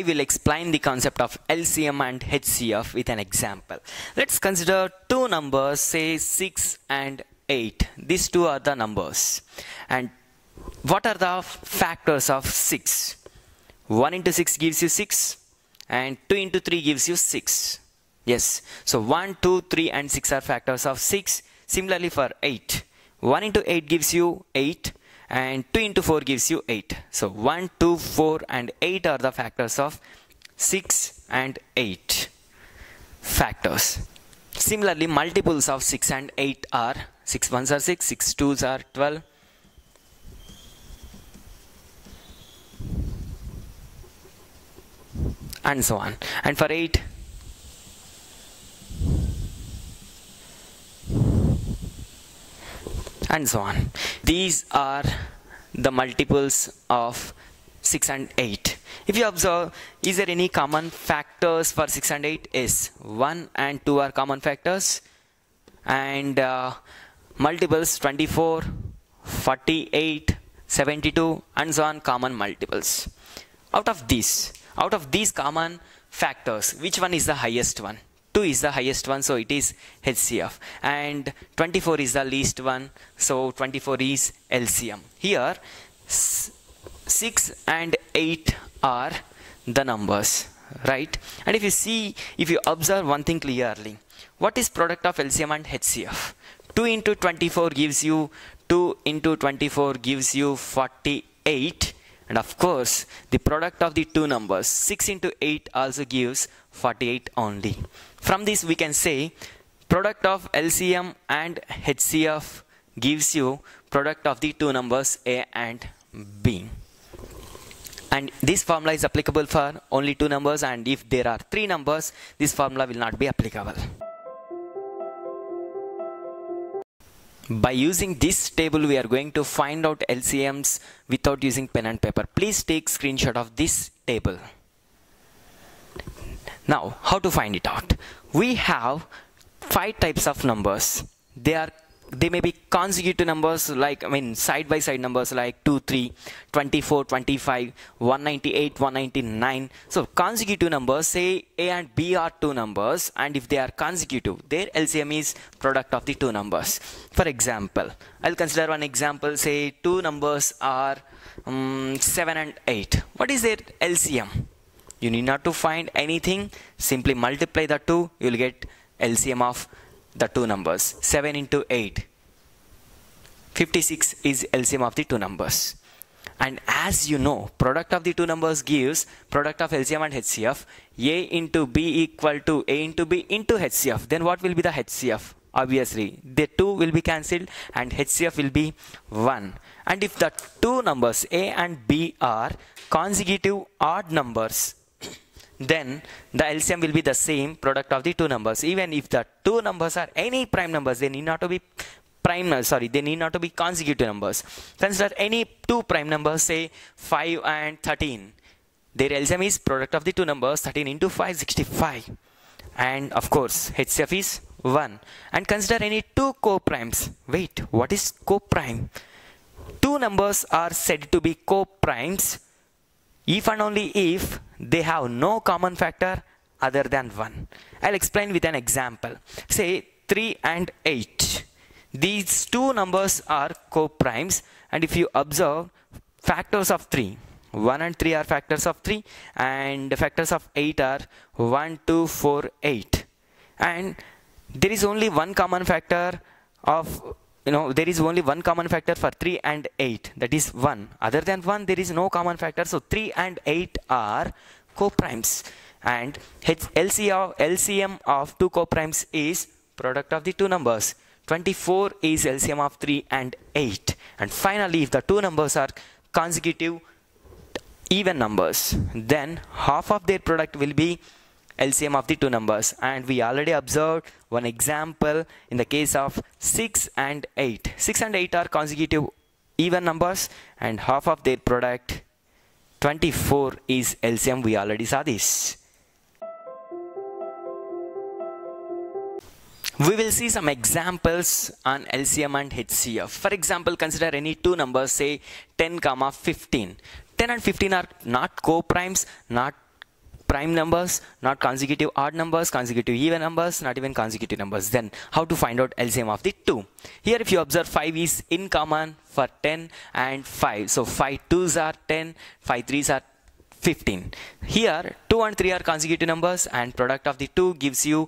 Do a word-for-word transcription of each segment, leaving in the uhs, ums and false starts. I will explain the concept of L C M and H C F with an example. Let's consider two numbers, say six and eight. These two are the numbers. And what are the factors of six? one into six gives you six, and two into three gives you six. Yes, so one, two, three and six are factors of six. Similarly for eight, one into eight gives you eight, and two into four gives you eight. So one, two, four and eight are the factors of six and eight factors. Similarly, multiples of six and eight are six ones are six, six twos are twelve, and so on. And for eight, and so on. These are the multiples of six and eight. If you observe, is there any common factors for six and eight? Yes, one and two are common factors, and uh, multiples twenty-four, forty-eight, seventy-two and so on, common multiples. Out of these, out of these common factors, which one is the highest one? two is the highest one, so it is H C F, and twenty-four is the least one, so twenty-four is L C M. Here six and eight are the numbers, right? And if you see, if you observe one thing clearly, what is product of L C M and H C F? two into twenty-four gives you two into twenty-four gives you forty-eight, and of course the product of the two numbers six into eight also gives forty-eight only. From this we can say product of L C M and H C F gives you product of the two numbers A and B. And this formula is applicable for only two numbers, and if there are three numbers, this formula will not be applicable. By using this table, we are going to find out L C Ms without using pen and paper. Please take screenshot of this table. Now, how to find it out? We have five types of numbers. They are they may be consecutive numbers, like I mean side by side numbers like two, three, twenty-four, twenty-five, one ninety-eight, one ninety-nine. So consecutive numbers, say A and B are two numbers, and if they are consecutive, their L C M is product of the two numbers. For example, I'll consider one example, say two numbers are um, seven and eight. What is their L C M? You need not to find anything, simply multiply the two, you will get L C M of the two numbers. seven into eight, fifty-six is L C M of the two numbers. And as you know, product of the two numbers gives product of L C M and H C F. A into B equal to A into B into H C F. Then what will be the H C F? Obviously, the two will be cancelled and H C F will be one. And if the two numbers A and B are consecutive odd numbers, then the L C M will be the same product of the two numbers. Even if the two numbers are any prime numbers, they need not to be prime, sorry, they need not to be consecutive numbers. Consider any two prime numbers, say five and thirteen. Their L C M is product of the two numbers, thirteen into five, sixty-five. And of course, H C F is one. And consider any two co-primes. Wait, what is co-prime? Two numbers are said to be co-primes if and only if they have no common factor other than one. I'll explain with an example. Say three and eight. These two numbers are co-primes, and if you observe factors of three, one and three are factors of three, and factors of eight are one, two, four, eight. And there is only one common factor of, you know, there is only one common factor for three and eight, that is one. Other than one, there is no common factor, so three and eight are co-primes. And L C M of two co-primes is product of the two numbers. twenty-four is L C M of three and eight. And finally, if the two numbers are consecutive even numbers, then half of their product will be L C M of the two numbers, and we already observed one example in the case of six and eight. six and eight are consecutive even numbers, and half of their product twenty-four is L C M. We already saw this. We will see some examples on L C M and H C F. For example, consider any two numbers, say ten comma fifteen. ten and fifteen are not co-primes, not prime numbers, not consecutive odd numbers, consecutive even numbers, not even consecutive numbers. Then how to find out L C M of the two? Here if you observe, five is in common for ten and five. So five twos are ten, five threes are fifteen. Here two and three are consecutive numbers, and product of the two gives you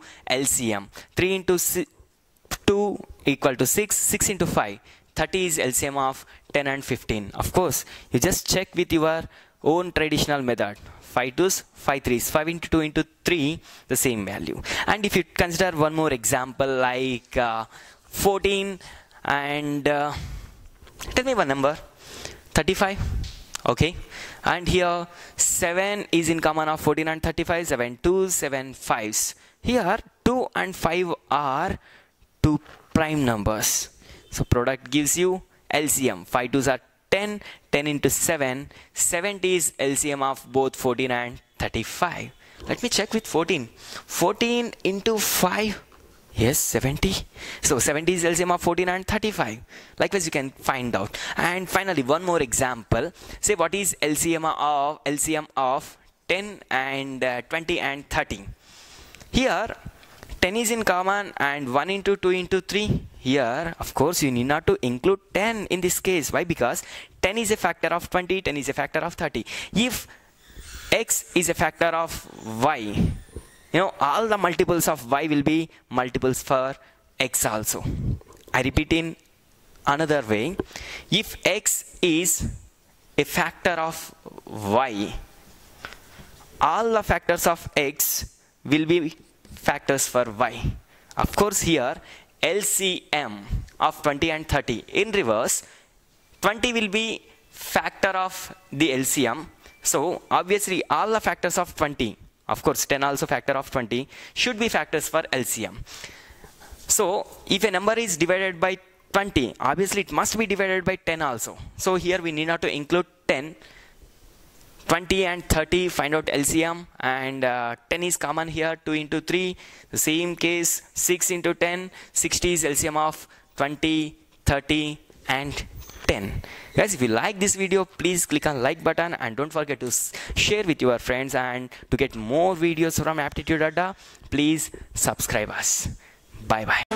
L C M. three into two equal to six, six into five, thirty is L C M of ten and fifteen. Of course, you just check with your own traditional method. five twos, five threes, five into two into three, the same value. And if you consider one more example like uh, fourteen and uh, tell me one number, thirty-five. Okay, and here seven is in common of fourteen and thirty-five, seven twos, seven fives. Here two and five are two prime numbers. So product gives you L C M. five twos are ten, ten into seven, seventy is L C M of both fourteen and thirty-five. Let me check with fourteen. fourteen into five, yes, seventy. So seventy is L C M of fourteen and thirty-five. Likewise, you can find out. And finally, one more example. Say what is L C M of L C M of ten and uh, twenty and thirty. Here ten is in common and one into two into three. Here, of course, you need not to include ten in this case. Why? Because ten is a factor of twenty, ten is a factor of thirty. If X is a factor of Y, you know, all the multiples of Y will be multiples for X also. I repeat in another way. If X is a factor of Y, all the factors of X will be factors for Y. Of course, here L C M of twenty and thirty. In reverse, twenty will be factor of the L C M. So obviously all the factors of twenty, of course ten also factor of twenty, should be factors for L C M. So if a number is divided by twenty, obviously it must be divided by ten also. So here we need not to include ten. twenty and thirty, find out L C M, and uh, ten is common here, two into three, the same case, six into ten, sixty is L C M of twenty, thirty and ten. Guys, if you like this video, please click on like button and don't forget to share with your friends, and to get more videos from Aptitude Adda, please subscribe us. Bye bye.